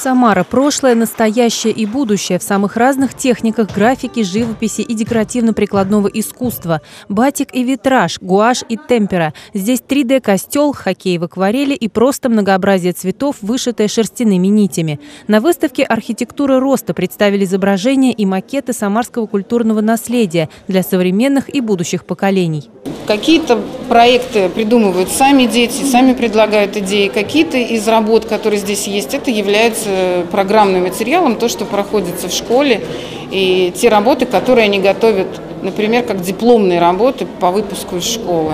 Самара. Прошлое, настоящее и будущее в самых разных техниках графики, живописи и декоративно-прикладного искусства. Батик и витраж, гуашь и темпера. Здесь 3D-костел, хоккей в акварели и просто многообразие цветов, вышитое шерстяными нитями. На выставке «Архитектура роста» представили изображения и макеты самарского культурного наследия для современных и будущих поколений. Какие-то проекты придумывают сами дети, сами предлагают идеи. Какие-то из работ, которые здесь есть, это является программным материалом, то, что проходится в школе. И те работы, которые они готовят, например, как дипломные работы по выпуску из школы.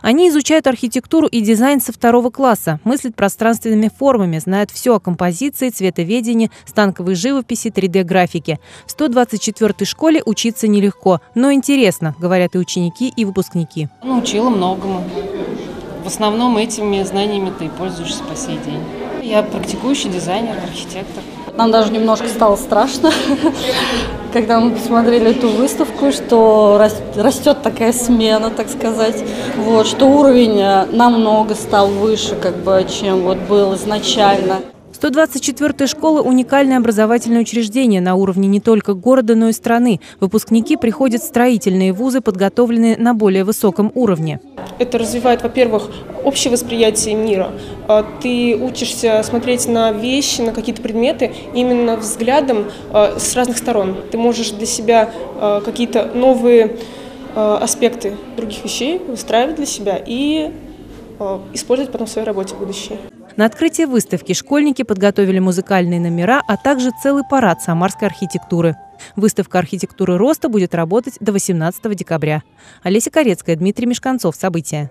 Они изучают архитектуру и дизайн со 2 класса, мыслят пространственными формами, знают все о композиции, цветоведении, станковой живописи, 3D-графике. В 124-й школе учиться нелегко, но интересно, говорят и ученики, и выпускники. Научила многому. В основном этими знаниями ты пользуешься по сей день. Я практикующий дизайнер, архитектор. Нам даже немножко стало страшно, когда мы посмотрели эту выставку, что растет такая смена, так сказать, вот, что уровень намного стал выше, как бы, чем вот был изначально. 124-я школа – уникальное образовательное учреждение на уровне не только города, но и страны. Выпускники приходят в строительные вузы, подготовленные на более высоком уровне. Это развивает, во-первых, общее восприятие мира. Ты учишься смотреть на вещи, на какие-то предметы именно взглядом с разных сторон. Ты можешь для себя какие-то новые аспекты других вещей выстраивать для себя и использовать потом в своей работе в будущем. На открытие выставки школьники подготовили музыкальные номера, а также целый парад самарской архитектуры. Выставка «Архитектуры роста» будет работать до 18 декабря. Олеся Карецкая, Дмитрий Мешканцов. События.